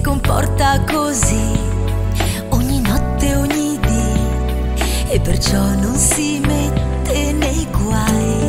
si comporta così ogni notte, ogni dì, e perciò non si mette nei guai.